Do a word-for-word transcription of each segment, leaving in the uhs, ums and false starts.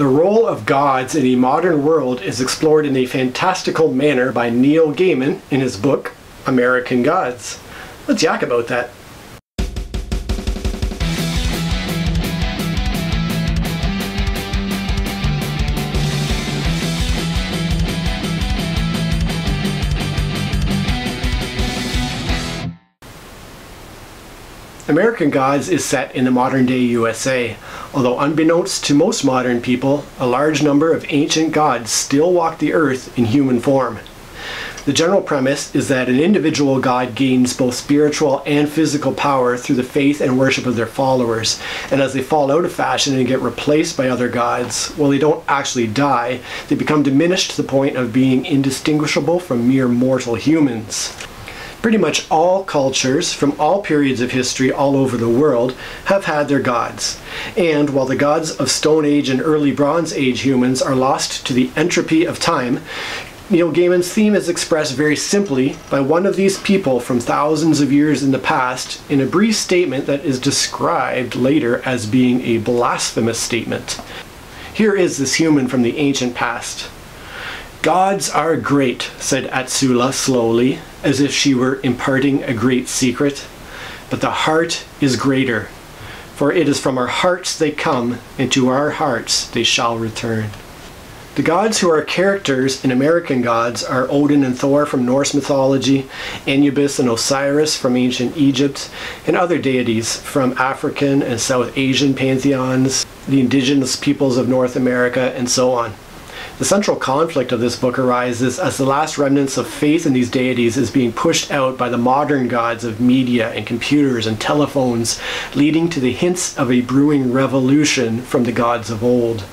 The role of gods in a modern world is explored in a fantastical manner by Neil Gaiman in his book, American Gods. Let's yak about that. American Gods is set in the modern-day U S A. Although unbeknownst to most modern people, a large number of ancient gods still walk the earth in human form. The general premise is that an individual god gains both spiritual and physical power through the faith and worship of their followers, and as they fall out of fashion and get replaced by other gods, while they don't actually die, they become diminished to the point of being indistinguishable from mere mortal humans. Pretty much all cultures from all periods of history all over the world have had their gods. And while the gods of Stone Age and early Bronze Age humans are lost to the entropy of time, Neil Gaiman's theme is expressed very simply by one of these people from thousands of years in the past in a brief statement that is described later as being a blasphemous statement. Here is this human from the ancient past. "Gods are great," said Atsula slowly, as if she were imparting a great secret, "but the heart is greater, for it is from our hearts they come, and to our hearts they shall return." The gods who are characters in American Gods are Odin and Thor from Norse mythology, Anubis and Osiris from ancient Egypt, and other deities from African and South Asian pantheons, the indigenous peoples of North America, and so on. The central conflict of this book arises as the last remnants of faith in these deities is being pushed out by the modern gods of media and computers and telephones, leading to the hints of a brewing revolution from the gods of old.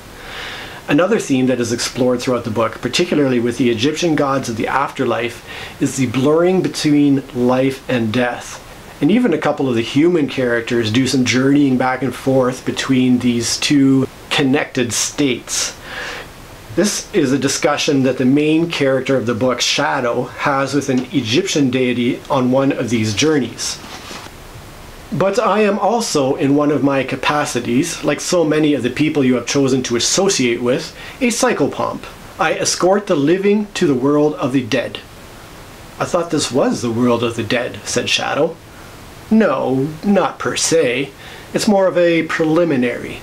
Another theme that is explored throughout the book, particularly with the Egyptian gods of the afterlife, is the blurring between life and death. And even a couple of the human characters do some journeying back and forth between these two connected states. This is a discussion that the main character of the book, Shadow, has with an Egyptian deity on one of these journeys. But I am also, in one of my capacities, like so many of the people you have chosen to associate with, a psychopomp. I escort the living to the world of the dead. "I thought this was the world of the dead," said Shadow. "No, not per se. It's more of a preliminary."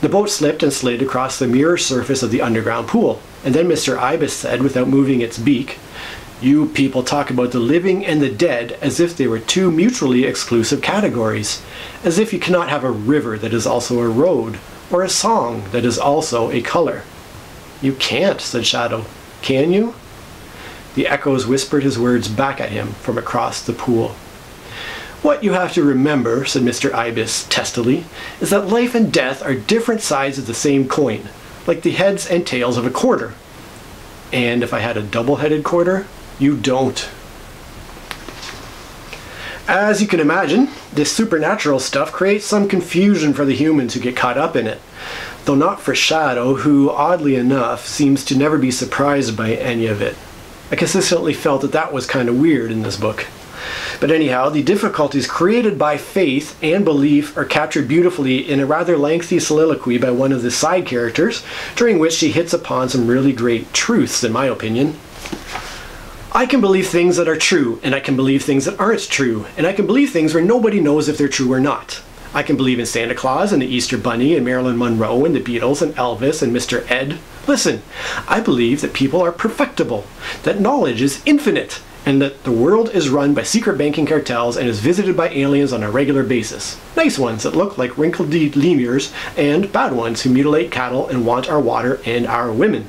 The boat slipped and slid across the mirror surface of the underground pool, and then Mister Ibis said, without moving its beak, "You people talk about the living and the dead as if they were two mutually exclusive categories, as if you cannot have a river that is also a road, or a song that is also a color." "You can't," said Shadow. "Can you?" The echoes whispered his words back at him from across the pool. "What you have to remember," said Mister Ibis testily, "is that life and death are different sides of the same coin, like the heads and tails of a quarter." "And if I had a double-headed quarter?" "You don't." As you can imagine, this supernatural stuff creates some confusion for the humans who get caught up in it, though not for Shadow, who, oddly enough, seems to never be surprised by any of it. I consistently felt that that was kind of weird in this book. But anyhow, the difficulties created by faith and belief are captured beautifully in a rather lengthy soliloquy by one of the side characters, during which she hits upon some really great truths, in my opinion. "I can believe things that are true, and I can believe things that aren't true, and I can believe things where nobody knows if they're true or not. I can believe in Santa Claus and the Easter Bunny and Marilyn Monroe and the Beatles and Elvis and Mister Ed. Listen, I believe that people are perfectible, that knowledge is infinite, and that the world is run by secret banking cartels and is visited by aliens on a regular basis. Nice ones that look like wrinkled lemurs, and bad ones who mutilate cattle and want our water and our women.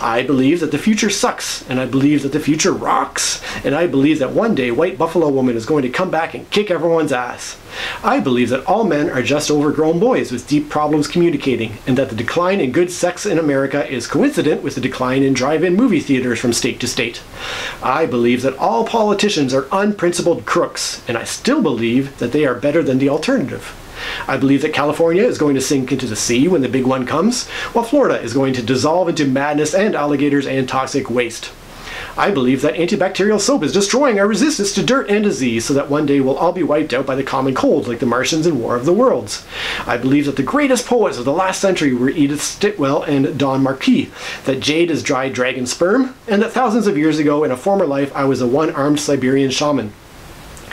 I believe that the future sucks, and I believe that the future rocks, and I believe that one day White Buffalo Woman is going to come back and kick everyone's ass. I believe that all men are just overgrown boys with deep problems communicating, and that the decline in good sex in America is coincident with the decline in drive-in movie theaters from state to state. I believe that all politicians are unprincipled crooks, and I still believe that they are better than the alternative. I believe that California is going to sink into the sea when the big one comes, while Florida is going to dissolve into madness and alligators and toxic waste. I believe that antibacterial soap is destroying our resistance to dirt and disease so that one day we'll all be wiped out by the common cold like the Martians in War of the Worlds. I believe that the greatest poets of the last century were Edith Sitwell and Don Marquis, that jade is dried dragon sperm, and that thousands of years ago in a former life I was a one-armed Siberian shaman.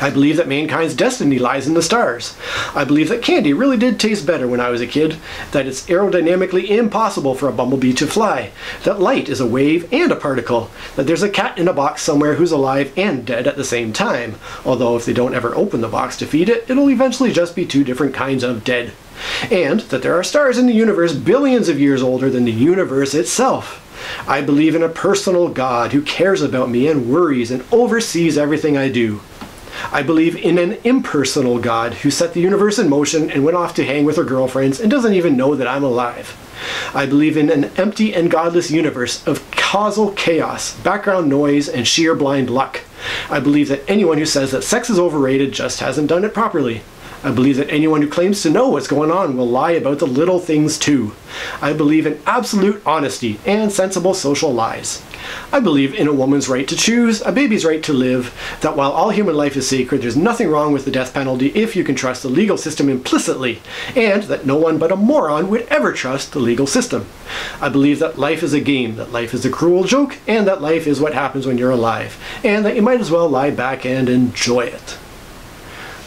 I believe that mankind's destiny lies in the stars. I believe that candy really did taste better when I was a kid, that it's aerodynamically impossible for a bumblebee to fly, that light is a wave and a particle, that there's a cat in a box somewhere who's alive and dead at the same time, although if they don't ever open the box to feed it, it'll eventually just be two different kinds of dead, and that there are stars in the universe billions of years older than the universe itself. I believe in a personal God who cares about me and worries and oversees everything I do. I believe in an impersonal God who set the universe in motion and went off to hang with her girlfriends and doesn't even know that I'm alive. I believe in an empty and godless universe of causal chaos, background noise, and sheer blind luck. I believe that anyone who says that sex is overrated just hasn't done it properly. I believe that anyone who claims to know what's going on will lie about the little things too. I believe in absolute honesty and sensible social lies. I believe in a woman's right to choose, a baby's right to live, that while all human life is sacred, there's nothing wrong with the death penalty if you can trust the legal system implicitly, and that no one but a moron would ever trust the legal system. I believe that life is a game, that life is a cruel joke, and that life is what happens when you're alive, and that you might as well lie back and enjoy it.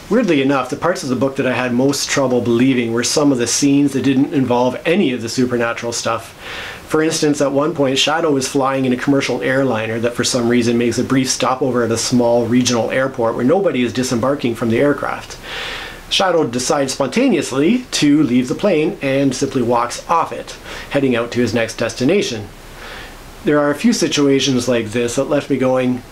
Weirdly enough, the parts of the book that I had most trouble believing were some of the scenes that didn't involve any of the supernatural stuff. For instance, at one point, Shadow is flying in a commercial airliner that for some reason makes a brief stopover at a small regional airport where nobody is disembarking from the aircraft. Shadow decides spontaneously to leave the plane and simply walks off it, heading out to his next destination. There are a few situations like this that left me going,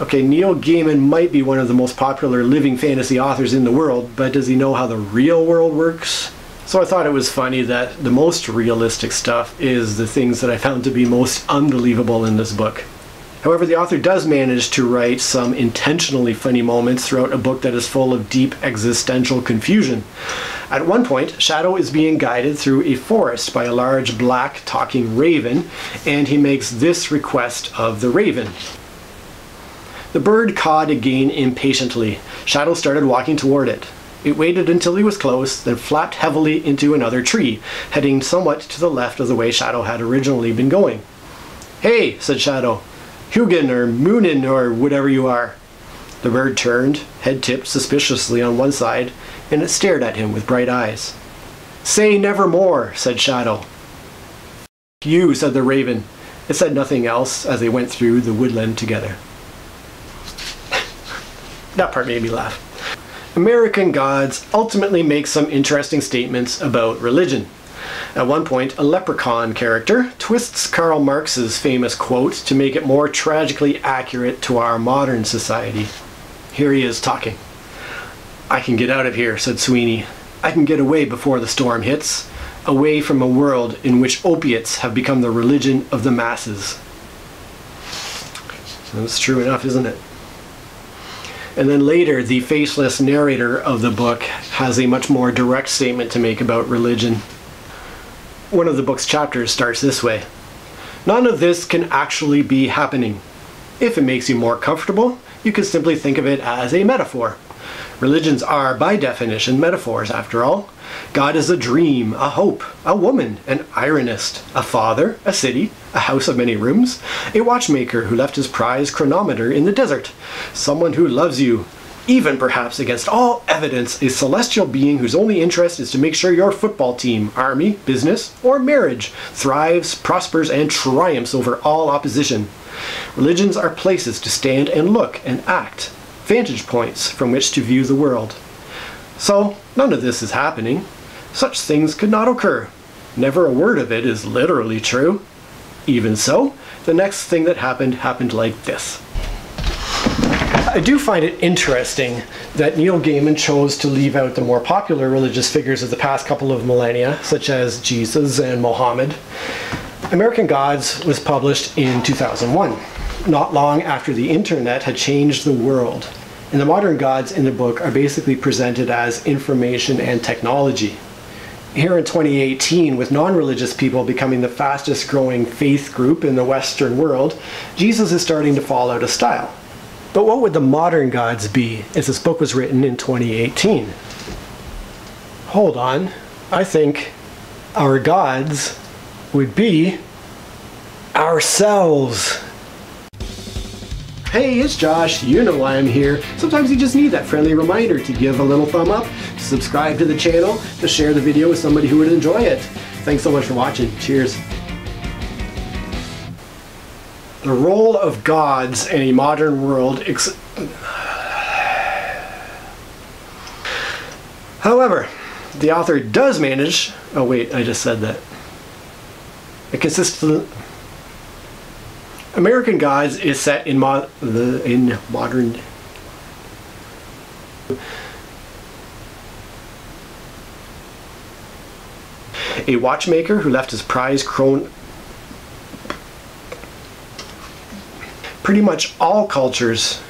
okay, Neil Gaiman might be one of the most popular living fantasy authors in the world, but does he know how the real world works? So I thought it was funny that the most realistic stuff is the things that I found to be most unbelievable in this book. However, the author does manage to write some intentionally funny moments throughout a book that is full of deep existential confusion. At one point, Shadow is being guided through a forest by a large black talking raven, and he makes this request of the raven. The bird cawed again impatiently. Shadow started walking toward it. It waited until he was close, then flapped heavily into another tree, heading somewhat to the left of the way Shadow had originally been going. "Hey," said Shadow. "Hugin or Munin or whatever you are." The bird turned, head tipped suspiciously on one side, and it stared at him with bright eyes. "Say nevermore," said Shadow. "You," said the raven. It said nothing else as they went through the woodland together. That part made me laugh. American Gods ultimately makes some interesting statements about religion. At one point, a leprechaun character twists Karl Marx's famous quote to make it more tragically accurate to our modern society. Here he is talking. "I can get out of here," said Sweeney. "I can get away before the storm hits, away from a world in which opiates have become the religion of the masses." That's true enough, isn't it? And then later, the faceless narrator of the book has a much more direct statement to make about religion. One of the book's chapters starts this way. "None of this can actually be happening. If it makes you more comfortable, you can simply think of it as a metaphor. Religions are, by definition, metaphors, after all. God is a dream, a hope, a woman, an ironist, a father, a city, a house of many rooms, a watchmaker who left his prize chronometer in the desert, someone who loves you, even perhaps against all evidence, a celestial being whose only interest is to make sure your football team, army, business, or marriage thrives, prospers, and triumphs over all opposition. Religions are places to stand and look and act, vantage points from which to view the world. So, none of this is happening. Such things could not occur. Never a word of it is literally true. Even so, the next thing that happened happened like this." I do find it interesting that Neil Gaiman chose to leave out the more popular religious figures of the past couple of millennia, such as Jesus and Mohammed. American Gods was published in two thousand one, not long after the internet had changed the world. And the modern gods in the book are basically presented as information and technology. here in twenty eighteen, with non-religious people becoming the fastest growing faith group in the Western world, Jesus is starting to fall out of style. But what would the modern gods be as this book was written in twenty eighteen? Hold on, I think our gods would be ourselves. Hey, it's Josh, you know why I'm here. Sometimes you just need that friendly reminder to give a little thumb up, to subscribe to the channel, to share the video with somebody who would enjoy it. Thanks so much for watching. Cheers. The role of gods in a modern world ex- However, the author does manage... Oh wait, I just said that. A consistent... American Gods is set in mo the in modern a watchmaker who left his prize crone. Pretty much all cultures